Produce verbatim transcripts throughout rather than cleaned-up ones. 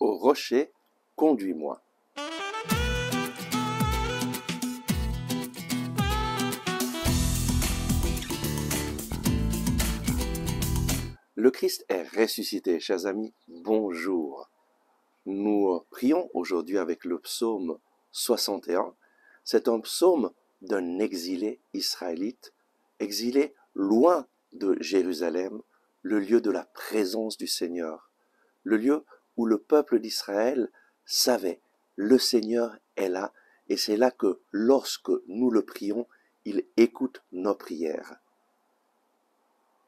au rocher, conduis-moi. Le Christ est ressuscité, chers amis, bonjour. Nous prions aujourd'hui avec le psaume soixante et un. C'est un psaume d'un exilé israélite, exilé loin de Jérusalem, le lieu de la présence du Seigneur, le lieu où le peuple d'Israël savait, le Seigneur est là, et c'est là que lorsque nous le prions, il écoute nos prières.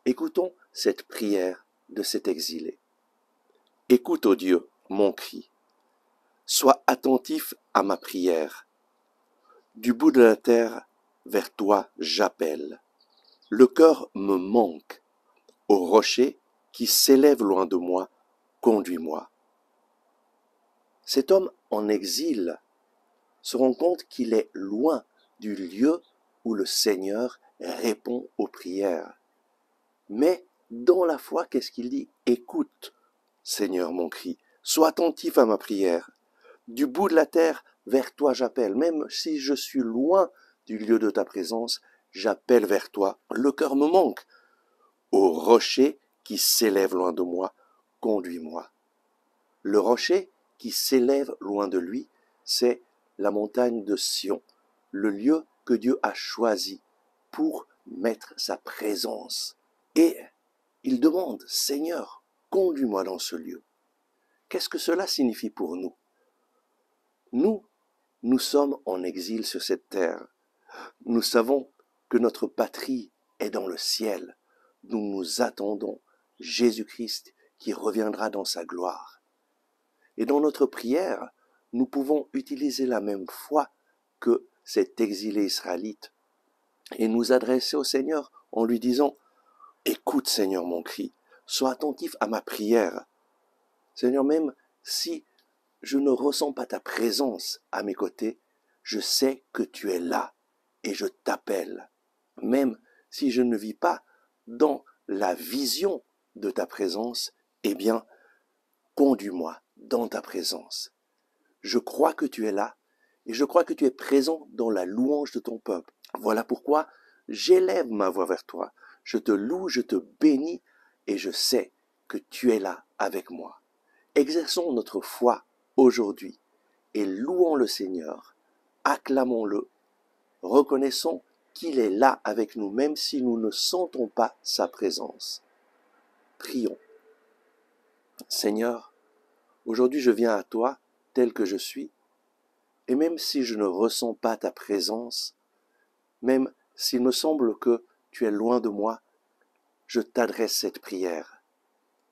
Écoutons cette prière de cet exilé. Écoute, ô Dieu, mon cri. Sois attentif à ma prière. Du bout de la terre, vers toi j'appelle. Le cœur me manque. Ô rocher qui s'élève loin de moi, conduis-moi. Cet homme en exil se rend compte qu'il est loin du lieu où le Seigneur répond aux prières. Mais dans la foi, qu'est-ce qu'il dit? Écoute, Seigneur, mon cri. Sois attentif à ma prière. Du bout de la terre, vers toi j'appelle. Même si je suis loin du lieu de ta présence, j'appelle vers toi. Le cœur me manque. Ô rocher qui s'élève loin de moi, conduis-moi. Le rocher qui s'élève loin de lui, c'est la montagne de Sion, le lieu que Dieu a choisi pour mettre sa présence. Et il demande, Seigneur, conduis-moi dans ce lieu. Qu'est-ce que cela signifie pour nous? Nous, nous sommes en exil sur cette terre. Nous savons que notre patrie est dans le ciel. Nous nous attendons Jésus-Christ qui reviendra dans sa gloire. Et dans notre prière, nous pouvons utiliser la même foi que cet exilé israélite et nous adresser au Seigneur en lui disant, écoute, Seigneur, mon cri, sois attentif à ma prière. Seigneur, même si je ne ressens pas ta présence à mes côtés, je sais que tu es là et je t'appelle. Même si je ne vis pas dans la vision de ta présence, eh bien, conduis-moi dans ta présence. Je crois que tu es là et je crois que tu es présent dans la louange de ton peuple. Voilà pourquoi j'élève ma voix vers toi. Je te loue, je te bénis et je sais que tu es là avec moi. Exerçons notre foi aujourd'hui et louons le Seigneur, acclamons-le, reconnaissons qu'il est là avec nous même si nous ne sentons pas sa présence. Prions. Seigneur, aujourd'hui je viens à toi tel que je suis et même si je ne ressens pas ta présence, même s'il me semble que tu es loin de moi, je t'adresse cette prière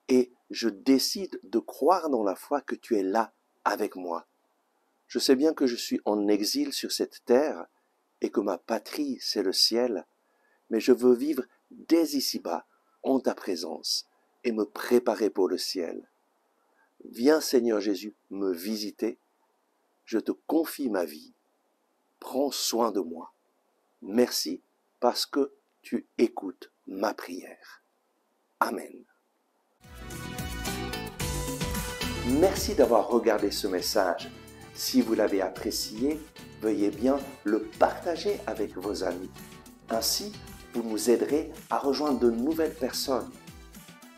et je décide de croire dans la foi que tu es là avec moi. Je sais bien que je suis en exil sur cette terre et que ma patrie c'est le ciel, mais je veux vivre dès ici-bas en ta présence et me préparer pour le ciel. Viens Seigneur Jésus me visiter, je te confie ma vie, prends soin de moi. Merci parce que tu écoutes ma prière. Amen. Merci d'avoir regardé ce message. Si vous l'avez apprécié, veuillez bien le partager avec vos amis. Ainsi, vous nous aiderez à rejoindre de nouvelles personnes.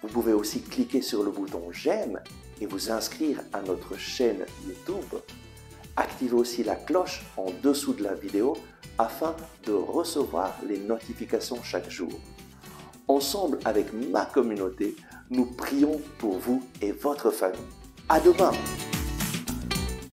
Vous pouvez aussi cliquer sur le bouton « J'aime » et vous inscrire à notre chaîne YouTube. Activez aussi la cloche en dessous de la vidéo afin de recevoir les notifications chaque jour. Ensemble avec ma communauté, nous prions pour vous et votre famille. À demain!